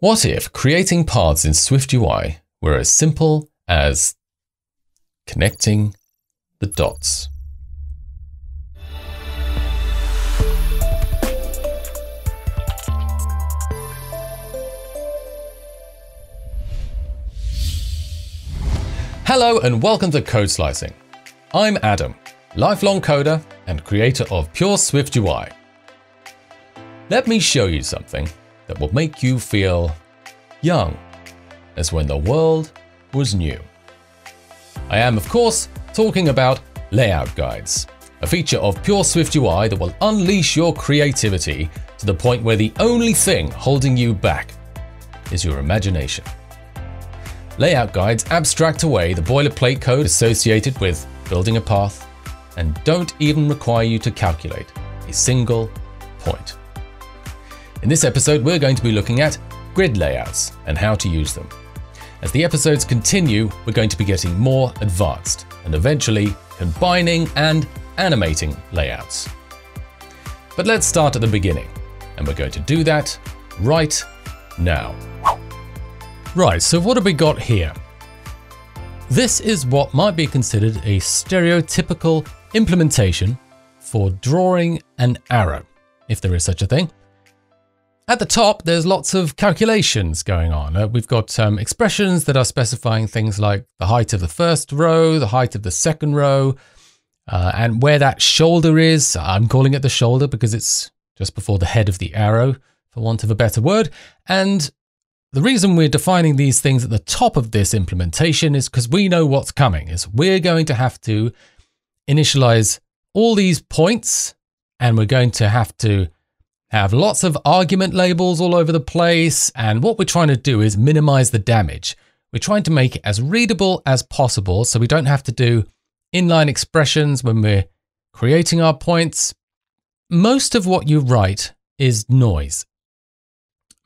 What if creating paths in SwiftUI were as simple as connecting the dots? Hello and welcome to CodeSlicing. I'm Adam, lifelong coder and creator of Pure SwiftUI. Let me show you something that will make you feel young, as when the world was new. I am, of course, talking about Layout Guides, a feature of Pure SwiftUI that will unleash your creativity to the point where the only thing holding you back is your imagination. Layout guides abstract away the boilerplate code associated with building a path and don't even require you to calculate a single point. In this episode, we're going to be looking at grid layouts and how to use them. As the episodes continue, we're going to be getting more advanced and eventually combining and animating layouts. But let's start at the beginning, and we're going to do that right now. Right, so what have we got here? This is what might be considered a stereotypical implementation for drawing an arrow, if there is such a thing. At the top, there's lots of calculations going on. We've got expressions that are specifying things like the height of the first row, the height of the second row, and where that shoulder is. I'm calling it the shoulder because it's just before the head of the arrow, for want of a better word. And the reason we're defining these things at the top of this implementation is because we know what's coming, is we're going to have to initialize all these points, and we're going to have lots of argument labels all over the place. And what we're trying to do is minimize the damage. We're trying to make it as readable as possible, so we don't have to do inline expressions when we're creating our points. Most of what you write is noise.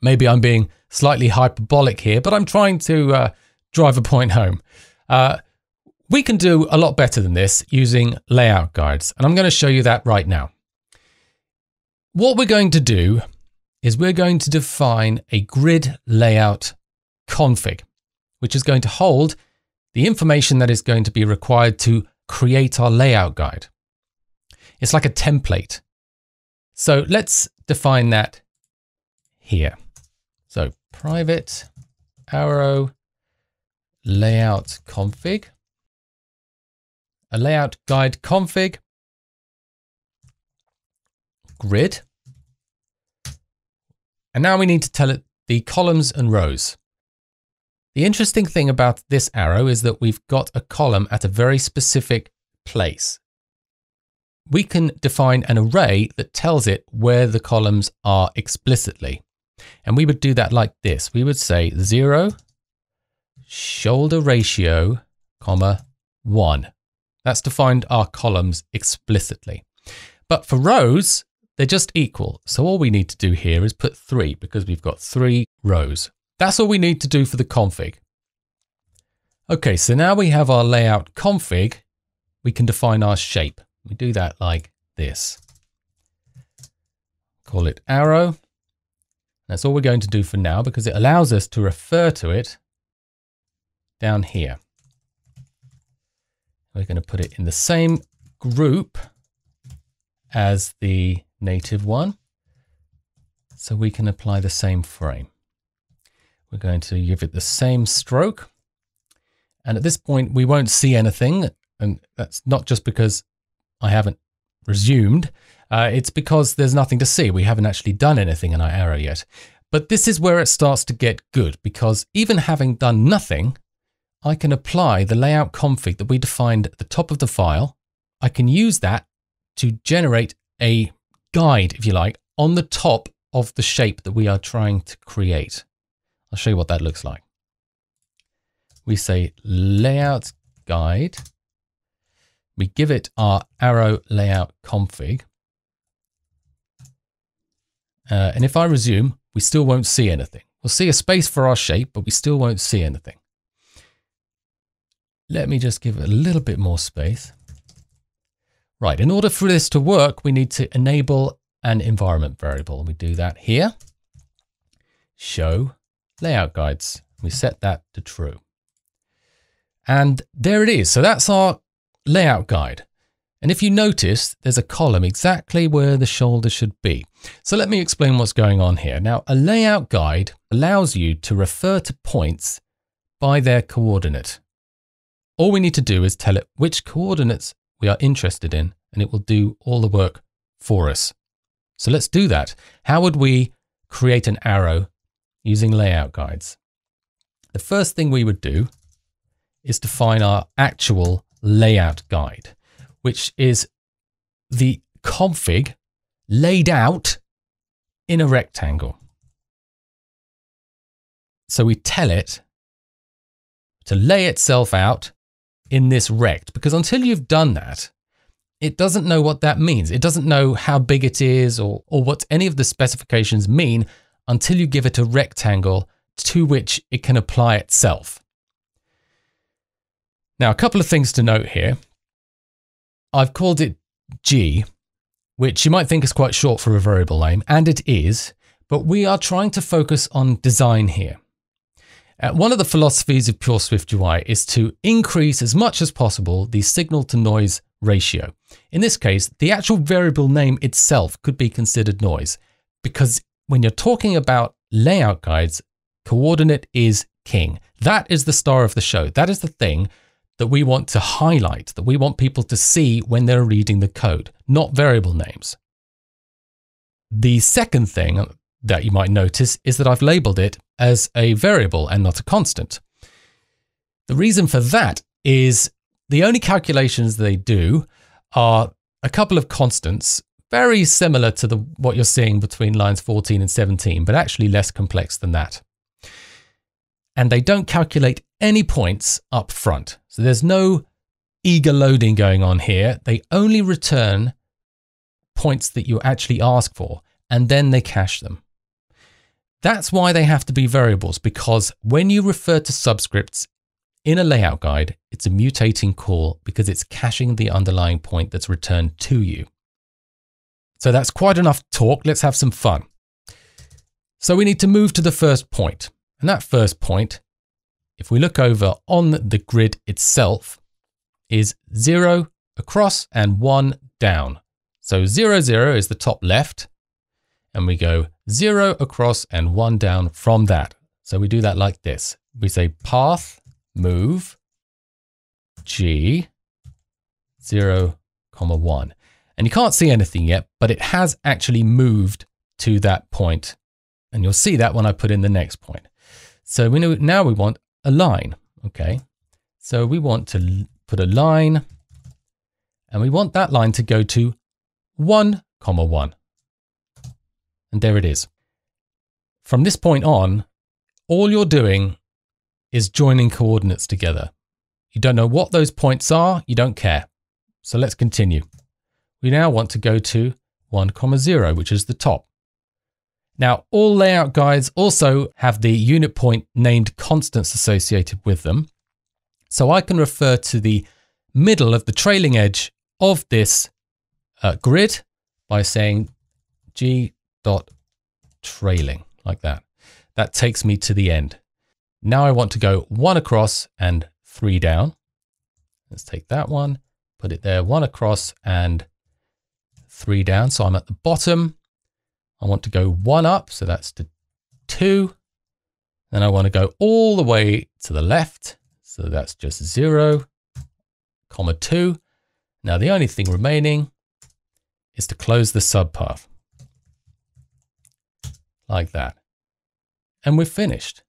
Maybe I'm being slightly hyperbolic here, but I'm trying to drive a point home. We can do a lot better than this using layout guides, and I'm going to show you that right now. What we're going to do is we're going to define a grid layout config, which is going to hold the information that is going to be required to create our layout guide. It's like a template. So let's define that here. So private arrow layout config, a layout guide config, grid. And now we need to tell it the columns and rows. The interesting thing about this arrow is that we've got a column at a very specific place. We can define an array that tells it where the columns are explicitly. And we would do that like this. We would say 0 shoulder ratio, comma 1. That's defined our columns explicitly. But for rows, they're just equal. So all we need to do here is put 3, because we've got 3 rows. That's all we need to do for the config. Okay, so now we have our layout config. We can define our shape. We do that like this. Call it arrow. That's all we're going to do for now, because it allows us to refer to it down here. We're going to put it in the same group as the native one, so we can apply the same frame. We're going to give it the same stroke. And at this point, we won't see anything. And that's not just because I haven't resumed. It's because there's nothing to see. We haven't actually done anything in our arrow yet. But this is where it starts to get good, because even having done nothing, I can apply the layout config that we defined at the top of the file. I can use that to generate a guide, if you like, on the top of the shape that we are trying to create. I'll show you what that looks like. We say layout guide. We give it our arrow layout config. And if I resume, we still won't see anything. We'll see a space for our shape, but we still won't see anything. Let me just give it a little bit more space. Right, in order for this to work, we need to enable an environment variable. We do that here. Show layout guides. We set that to true. And there it is. So that's our layout guide. And if you notice, there's a column exactly where the shoulder should be. So let me explain what's going on here. Now, a layout guide allows you to refer to points by their coordinate. All we need to do is tell it which coordinates we are interested in, and it will do all the work for us. So let's do that. How would we create an arrow using layout guides? The first thing we would do is define our actual layout guide, which is the config laid out in a rectangle. So we tell it to lay itself out in this rect, because until you've done that, it doesn't know what that means. It doesn't know how big it is or what any of the specifications mean until you give it a rectangle to which it can apply itself. Now, a couple of things to note here. I've called it G, which you might think is quite short for a variable name, and it is, but we are trying to focus on design here. One of the philosophies of pure SwiftUI is to increase as much as possible the signal to noise ratio. In this case, the actual variable name itself could be considered noise, because when you're talking about layout guides, coordinate is king. That is the star of the show. That is the thing that we want to highlight, that we want people to see when they're reading the code, not variable names. The second thing that you might notice is that I've labeled it as a variable and not a constant. The reason for that is the only calculations they do are a couple of constants, very similar to what you're seeing between lines 14 and 17, but actually less complex than that. And they don't calculate any points up front. So there's no eager loading going on here. They only return points that you actually ask for, and then they cache them. That's why they have to be variables, because when you refer to subscripts in a layout guide, it's a mutating call because it's caching the underlying point that's returned to you. So that's quite enough talk. Let's have some fun. So we need to move to the first point. And that first point, if we look over on the grid itself, is 0 across and 1 down. So 0, 0 is the top left, and we go 0 across and 1 down from that. So we do that like this. We say path move G 0, 1. And you can't see anything yet, but it has actually moved to that point. And you'll see that when I put in the next point. So we know now we want a line, okay? So we want to put a line, and we want that line to go to 1, 1. And there it is. From this point on, all you're doing is joining coordinates together. You don't know what those points are, you don't care. So let's continue. We now want to go to 1, 0, which is the top. Now, all layout guides also have the unit point named constants associated with them. So I can refer to the middle of the trailing edge of this grid by saying g.trailing, like that. That takes me to the end. Now I want to go 1 across and 3 down. Let's take that one, put it there, 1 across and 3 down. So I'm at the bottom. I want to go 1 up, so that's to 2. Then I want to go all the way to the left, so that's just 0, 2. Now the only thing remaining is to close the subpath, like that. And we're finished.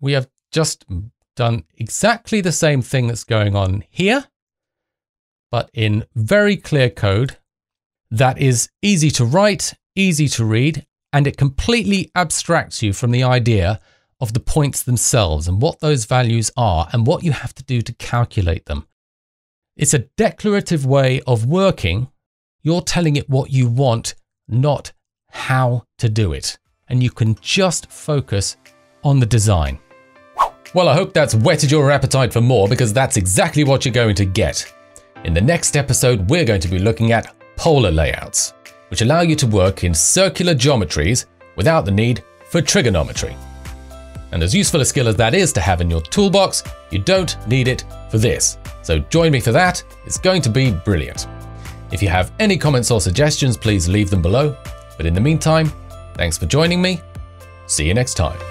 We have just done exactly the same thing that's going on here, but in very clear code that is easy to write, easy to read, and it completely abstracts you from the idea of the points themselves and what those values are and what you have to do to calculate them. It's a declarative way of working. You're telling it what you want, not how to do it. And you can just focus on the design. Well, I hope that's whetted your appetite for more, because that's exactly what you're going to get. In the next episode, we're going to be looking at polar layouts, which allow you to work in circular geometries without the need for trigonometry. And as useful a skill as that is to have in your toolbox, you don't need it for this. So join me for that. It's going to be brilliant. If you have any comments or suggestions, please leave them below. But in the meantime, thanks for joining me. See you next time.